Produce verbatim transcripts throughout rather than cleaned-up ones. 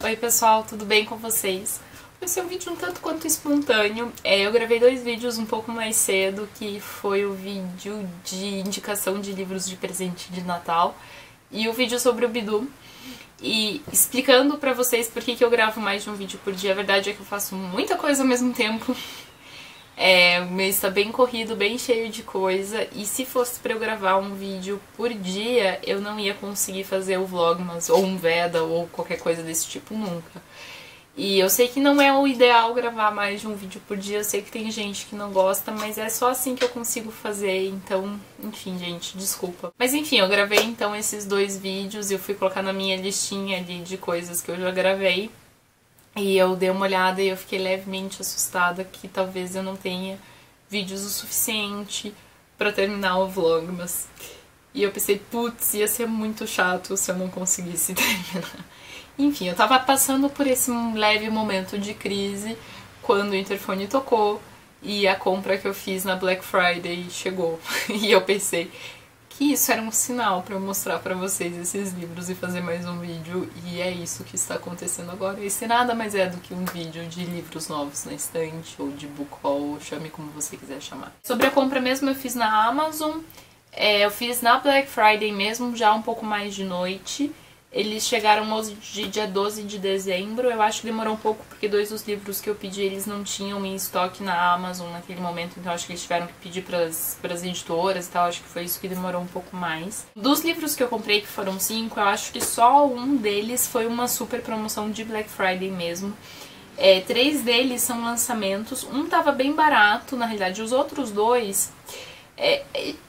Oi pessoal, tudo bem com vocês? Esse é um vídeo um tanto quanto espontâneo. É, eu gravei dois vídeos um pouco mais cedo, que foi o vídeo de indicação de livros de presente de Natal e o vídeo sobre o Bidu. E explicando pra vocês por que, que eu gravo mais de um vídeo por dia. A verdade é que eu faço muita coisa ao mesmo tempo. É, o mês está bem corrido, bem cheio de coisa, e se fosse para eu gravar um vídeo por dia, eu não ia conseguir fazer o Vlogmas, ou um Veda, ou qualquer coisa desse tipo nunca. E eu sei que não é o ideal gravar mais de um vídeo por dia, eu sei que tem gente que não gosta, mas é só assim que eu consigo fazer, então, enfim, gente, desculpa. Mas enfim, eu gravei então esses dois vídeos, eu fui colocar na minha listinha ali de coisas que eu já gravei. E eu dei uma olhada e eu fiquei levemente assustada que talvez eu não tenha vídeos o suficiente pra terminar o Vlogmas. E eu pensei, putz, ia ser muito chato se eu não conseguisse terminar. Enfim, eu tava passando por esse leve momento de crise quando o interfone tocou e a compra que eu fiz na Black Friday chegou. E eu pensei que isso era um sinal pra eu mostrar pra vocês esses livros e fazer mais um vídeo, e é isso que está acontecendo agora. Esse nada mais é do que um vídeo de livros novos na estante, ou de book haul, chame como você quiser chamar. Sobre a compra mesmo, eu fiz na Amazon, é, eu fiz na Black Friday mesmo, já um pouco mais de noite. Eles chegaram hoje, dia doze de dezembro, eu acho que demorou um pouco, porque dois dos livros que eu pedi eles não tinham em estoque na Amazon naquele momento, então acho que eles tiveram que pedir pras, pras editoras e tal, acho que foi isso que demorou um pouco mais. Dos livros que eu comprei, que foram cinco, eu acho que só um deles foi uma super promoção de Black Friday mesmo. É, três deles são lançamentos, um tava bem barato, na realidade os outros dois... É,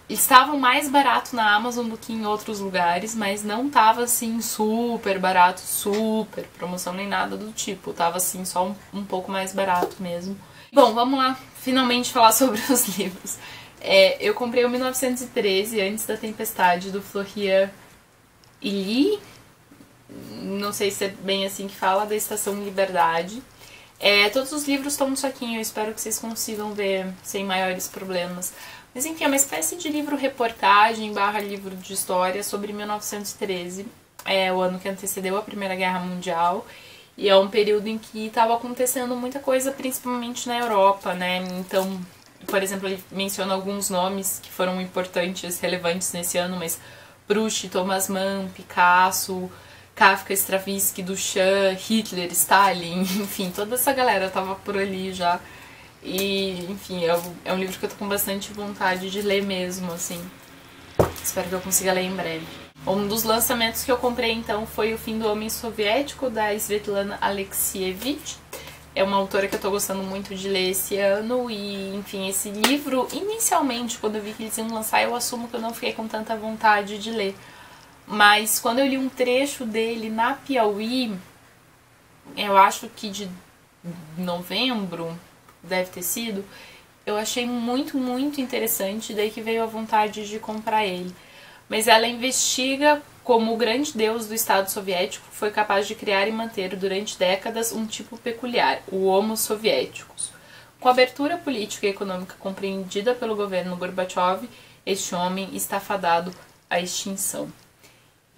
estavam mais barato na Amazon do que em outros lugares, mas não tava assim super barato, super promoção nem nada do tipo, tava assim só um, um pouco mais barato mesmo. Bom, vamos lá finalmente falar sobre os livros. É, eu comprei o mil novecentos e treze, Antes da Tempestade, do Florian Illies, não sei se é bem assim que fala, da Estação Liberdade. É, todos os livros estão no saquinho, eu espero que vocês consigam ver sem maiores problemas. Mas enfim, é uma espécie de livro-reportagem barra livro de história sobre mil novecentos e treze, é o ano que antecedeu a Primeira Guerra Mundial, e é um período em que estava acontecendo muita coisa, principalmente na Europa, né? Então, por exemplo, ele menciona alguns nomes que foram importantes, relevantes nesse ano, mas Proust, Thomas Mann, Picasso, Kafka, Stravinsky, Duchamp, Hitler, Stalin, enfim, toda essa galera estava por ali já. E, enfim, é um livro que eu tô com bastante vontade de ler mesmo, assim. Espero que eu consiga ler em breve. Um dos lançamentos que eu comprei, então, foi O Fim do Homem Soviético, da Svetlana Alexievich. É uma autora que eu tô gostando muito de ler esse ano. E, enfim, esse livro, inicialmente, quando eu vi que eles iam lançar, eu assumo que eu não fiquei com tanta vontade de ler. Mas quando eu li um trecho dele na Piauí, eu acho que de novembro... deve ter sido, eu achei muito, muito interessante, daí que veio a vontade de comprar ele. Mas ela investiga como o grande deus do Estado soviético foi capaz de criar e manter durante décadas um tipo peculiar, o Homo Sovieticus. Com a abertura política e econômica compreendida pelo governo Gorbachev, este homem está fadado à extinção.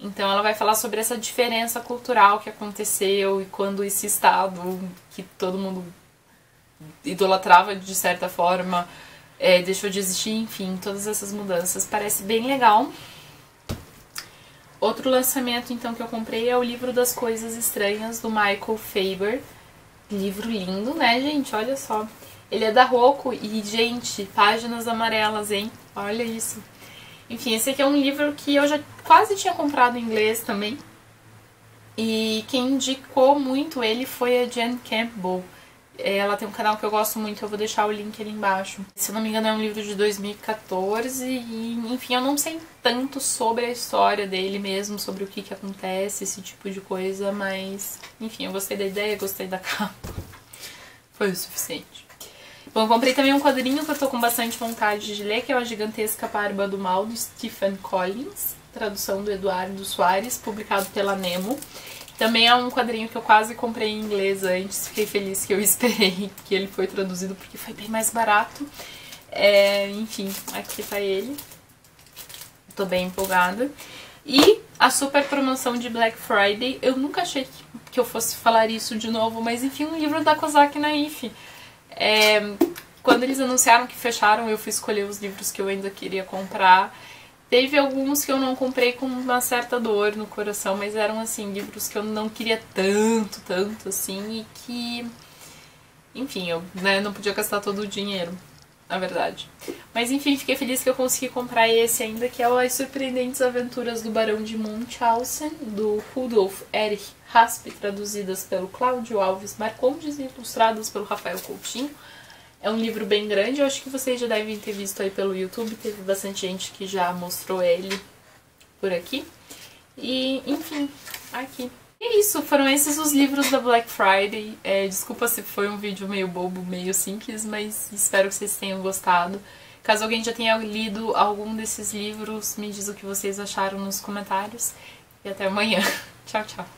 Então ela vai falar sobre essa diferença cultural que aconteceu e quando esse Estado, que todo mundo... idolatrava de certa forma, é, deixou de existir, enfim, todas essas mudanças. Parece bem legal. Outro lançamento, então, que eu comprei é o livro das Coisas Estranhas, do Michael Faber. Livro lindo, né, gente? Olha só. Ele é da Rocco e, gente, páginas amarelas, hein? Olha isso. Enfim, esse aqui é um livro que eu já quase tinha comprado em inglês também. E quem indicou muito ele foi a Jen Campbell. Ela tem um canal que eu gosto muito, eu vou deixar o link ali embaixo. Se eu não me engano, é um livro de dois mil e quatorze e, enfim, eu não sei tanto sobre a história dele mesmo, sobre o que que acontece, esse tipo de coisa, mas, enfim, eu gostei da ideia, gostei da capa. Foi o suficiente. Bom, eu comprei também um quadrinho que eu tô com bastante vontade de ler, que é A Gigantesca Barba do Mal, do Stephen Collins, tradução do Eduardo Soares, publicado pela Nemo. Também é um quadrinho que eu quase comprei em inglês antes, fiquei feliz que eu esperei que ele foi traduzido, porque foi bem mais barato. É, enfim, aqui tá ele. Tô bem empolgada. E a super promoção de Black Friday, eu nunca achei que que eu fosse falar isso de novo, mas enfim, um livro da Kosak Naif. É, quando eles anunciaram que fecharam, eu fui escolher os livros que eu ainda queria comprar. Teve alguns que eu não comprei com uma certa dor no coração, mas eram, assim, livros que eu não queria tanto, tanto, assim, e que... Enfim, eu né, não podia gastar todo o dinheiro, na verdade. Mas enfim, fiquei feliz que eu consegui comprar esse ainda, que é o As Surpreendentes Aventuras do Barão de Munchausen, do Rudolf Erich Raspe, traduzidas pelo Claudio Alves Marcondes e ilustradas pelo Rafael Coutinho. É um livro bem grande, eu acho que vocês já devem ter visto aí pelo YouTube, teve bastante gente que já mostrou ele por aqui. E, enfim, aqui. E isso, foram esses os livros da Black Friday. É, desculpa se foi um vídeo meio bobo, meio simples, mas espero que vocês tenham gostado. Caso alguém já tenha lido algum desses livros, me diz o que vocês acharam nos comentários. E até amanhã. Tchau, tchau.